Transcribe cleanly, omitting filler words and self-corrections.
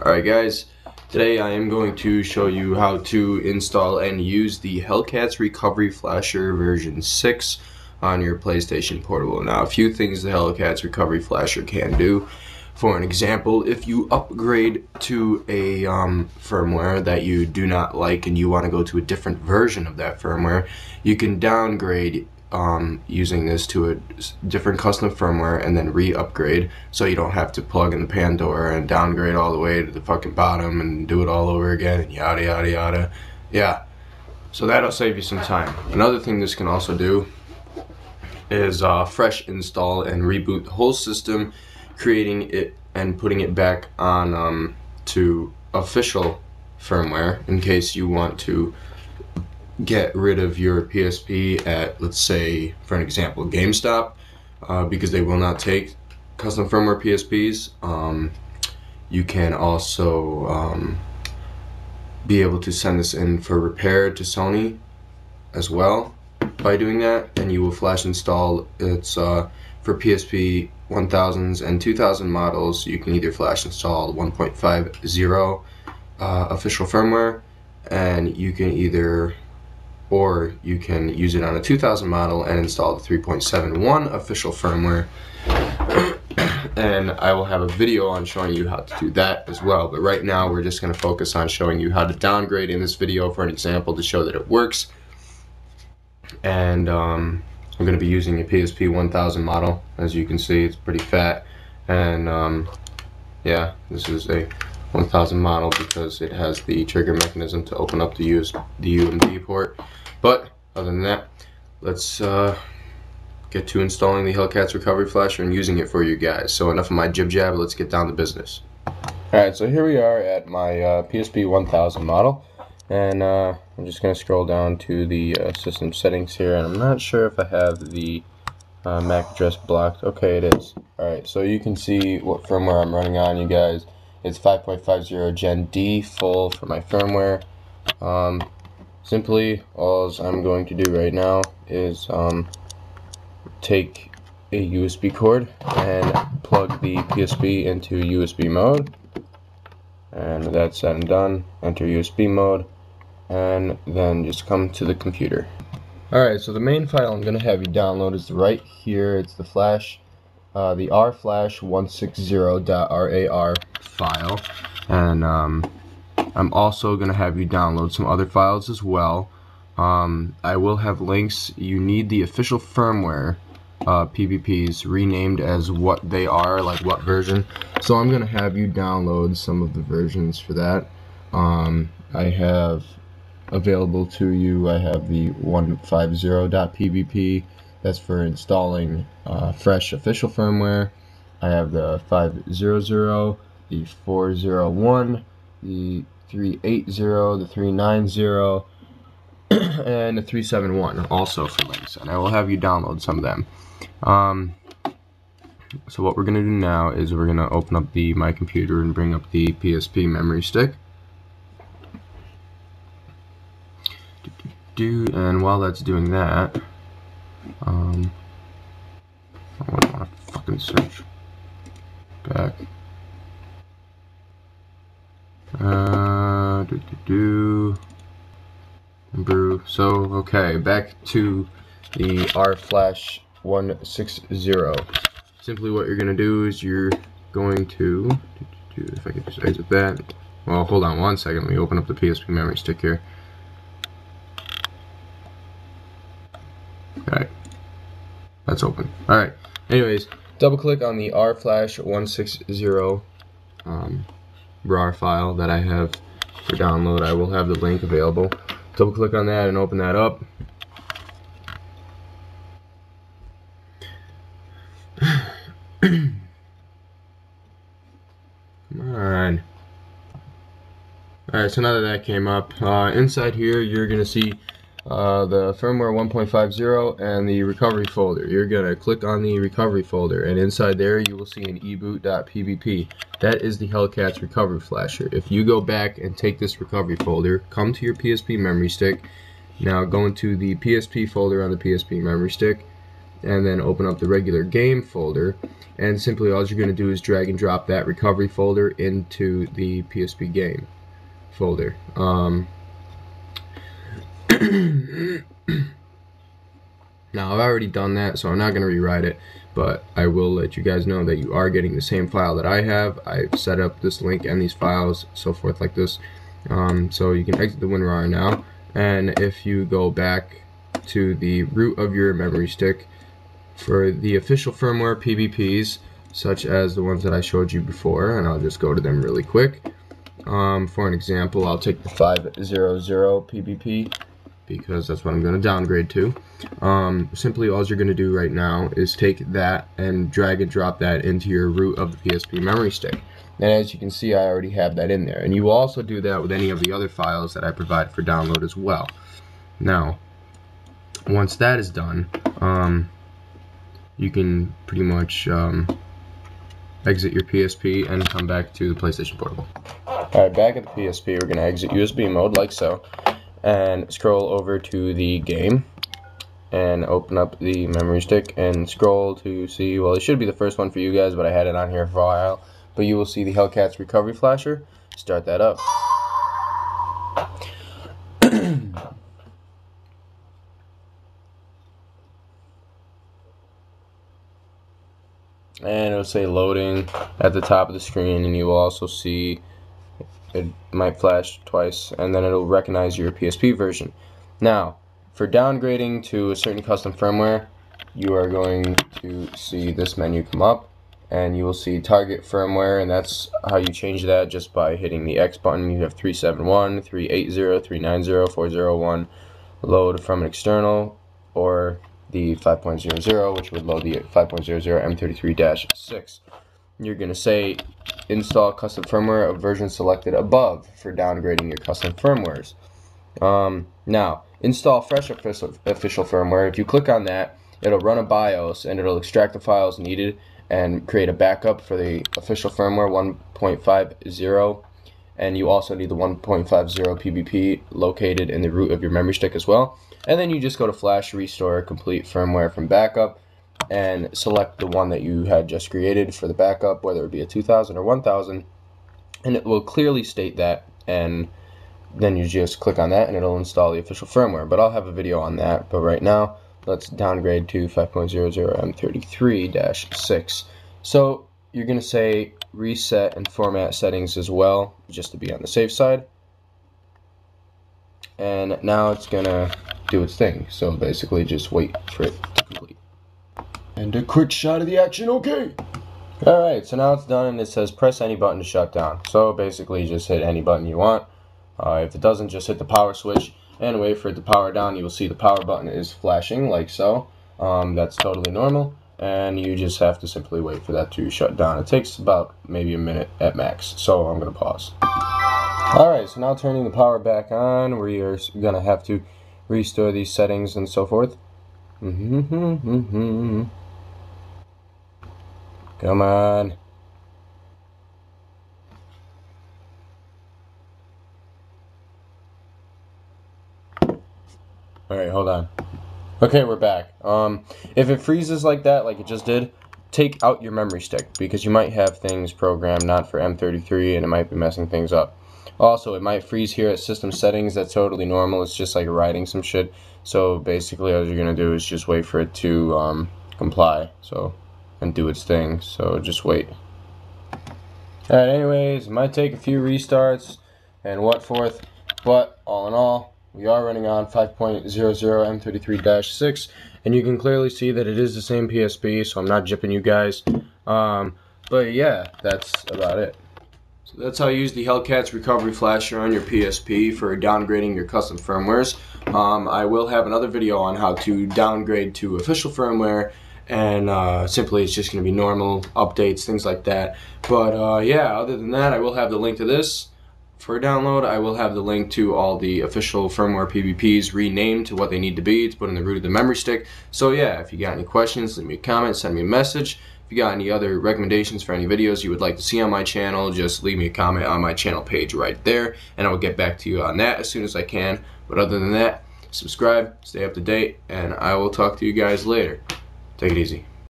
Alright guys, today I am going to show you how to install and use the Hellcat's Recovery Flasher version 6 on your PlayStation Portable. Now, a few things the Hellcat's Recovery Flasher can do. For an example, if you upgrade to a firmware that you do not like and you want to go to a different version of that firmware, you can downgrade using this to a different custom firmware and then re-upgrade, so you don't have to plug in the Pandora and downgrade all the way to the fucking bottom and do it all over again and yada yada yada. Yeah, so that'll save you some time. Another thing this can also do is fresh install and reboot the whole system, creating it and putting it back on to official firmware in case you want to get rid of your PSP at, let's say, for an example, GameStop, because they will not take custom firmware PSPs. You can also be able to send this in for repair to Sony as well by doing that, and you will flash install. It's for PSP 1000s and 2000 models. You can either flash install 1.50 official firmware, and you can either or you can use it on a 2000 model and install the 3.71 official firmware. And I will have a video on showing you how to do that as well, but right now we're just going to focus on showing you how to downgrade in this video for an example to show that it works. And I'm going to be using a PSP 1000 model. As you can see, it's pretty fat, and yeah, this is a 1000 model because it has the trigger mechanism to open up the UMD port. But other than that, let's get to installing the Hellcat's Recovery Flasher and using it for you guys. So enough of my jib jab, let's get down to business. Alright, so here we are at my PSP 1000 model, and I'm just going to scroll down to the system settings here, and I'm not sure if I have the MAC address blocked. Okay, it is. Alright, so you can see what firmware I'm running on, you guys. It's 5.50 Gen D full for my firmware. Simply, all I'm going to do right now is take a USB cord and plug the PSP into USB mode. And with that said and done, enter USB mode, and then just come to the computer. Alright, so the main file I'm going to have you download is right here. It's the flash, the rflash160.rar file, and I'm also going to have you download some other files as well. I will have links. You need the official firmware PBPs renamed as what they are, like what version. So I'm going to have you download some of the versions for that. I have available to you, I have the 150.PBP. That's for installing fresh official firmware. I have the 500, the 401, the 380, the 390, and the 371 also for links, and I will have you download some of them. So what we're going to do now is we're going to open up my computer and bring up the PSP memory stick. And while that's doing that, I don't want to fucking search back. So okay, back to the rflash160. Simply, what you're gonna do is you're going to if I could just exit that. Well, hold on one second. Let me open up the PSP memory stick here. Alright, that's open. Alright, anyways, double click on the rflash160 RAR file that I have for download. I will have the link available. Double click on that and open that up. Come on. Alright, so now that that came up, inside here you're going to see the firmware 1.50 and the recovery folder. You're going to click on the recovery folder, and inside there you will see an EBOOT.PBP. That is the Hellcat's Recovery Flasher. If you go back and take this recovery folder, come to your PSP memory stick. Now go into the PSP folder on the PSP memory stick, and then open up the regular game folder, and simply all you're going to do is drag and drop that recovery folder into the PSP game folder. Now I've already done that, so I'm not going to rewrite it, but I will let you guys know that you are getting the same file that I have. I've set up this link and these files, so forth like this. So you can exit the WinRAR now, and if you go back to the root of your memory stick, for the official firmware PBPs, such as the ones that I showed you before, and I'll just go to them really quick. For an example, I'll take the 500 PBP, because that's what I'm going to downgrade to. Simply all you're going to do right now is take that and drag and drop that into your root of the PSP memory stick. And as you can see, I already have that in there. And you will also do that with any of the other files that I provide for download as well. Now, once that is done, you can pretty much exit your PSP and come back to the PlayStation Portable. Alright, back at the PSP, we're going to exit USB mode like so, and scroll over to the game and open up the memory stick and scroll to see, well, it should be the first one for you guys, but I had it on here for a while, but you will see the Hellcat's Recovery Flasher. Start that up. And it'll say loading at the top of the screen, and you will also see it might flash twice, and then it'll recognize your PSP version. Now, for downgrading to a certain custom firmware, you are going to see this menu come up, and you will see target firmware, and that's how you change that just by hitting the X button. You have 371, 380, 390, 401, load from an external, or the 5.00, which would load the 5.00 M33-6. You're going to say install custom firmware of version selected above for downgrading your custom firmwares. Now, install fresh official firmware. If you click on that, it'll run a BIOS and it'll extract the files needed and create a backup for the official firmware 1.50, and you also need the 1.50 PBP located in the root of your memory stick as well. And then you just go to flash restore complete firmware from backup and select the one that you had just created for the backup, whether it be a 2000 or 1000, and it will clearly state that, and then you just click on that and it'll install the official firmware. But I'll have a video on that, but right now let's downgrade to 5.00 M33-6. So you're going to say reset and format settings as well, just to be on the safe side, and now it's going to do its thing, so basically just wait for it to complete. And a quick shot of the action, okay. Alright, so now it's done, and it says press any button to shut down. So basically just hit any button you want. If it doesn't, just hit the power switch and wait for it to power down. You will see the power button is flashing like so. That's totally normal, and you just have to simply wait for that to shut down. It takes about maybe a minute at max, so I'm going to pause. Alright, so now turning the power back on, we are going to have to restore these settings and so forth. Come on. Alright, hold on. Okay, we're back. If it freezes like that, like it just did, take out your memory stick, because you might have things programmed not for M33 and it might be messing things up. Also, it might freeze here at system settings. That's totally normal. It's just like writing some shit. So basically all you're going to do is just wait for it to comply. So, and do its thing, so just wait. Alright, anyways, it might take a few restarts and what forth, but all in all, we are running on 5.00 M33-6, and you can clearly see that it is the same PSP, so I'm not gypping you guys. But yeah, that's about it. So that's how you use the Hellcat's Recovery Flasher on your PSP for downgrading your custom firmwares. I will have another video on how to downgrade to official firmware, and simply it's just going to be normal updates, things like that. But yeah, other than that, I will have the link to this for download. I will have the link to all the official firmware PBPs renamed to what they need to be to put in the root of the memory stick. So yeah, if you got any questions, leave me a comment, send me a message. If you got any other recommendations for any videos you would like to see on my channel, just leave me a comment on my channel page right there, and I will get back to you on that as soon as I can. But other than that, subscribe, stay up to date, and I will talk to you guys later. Take it easy.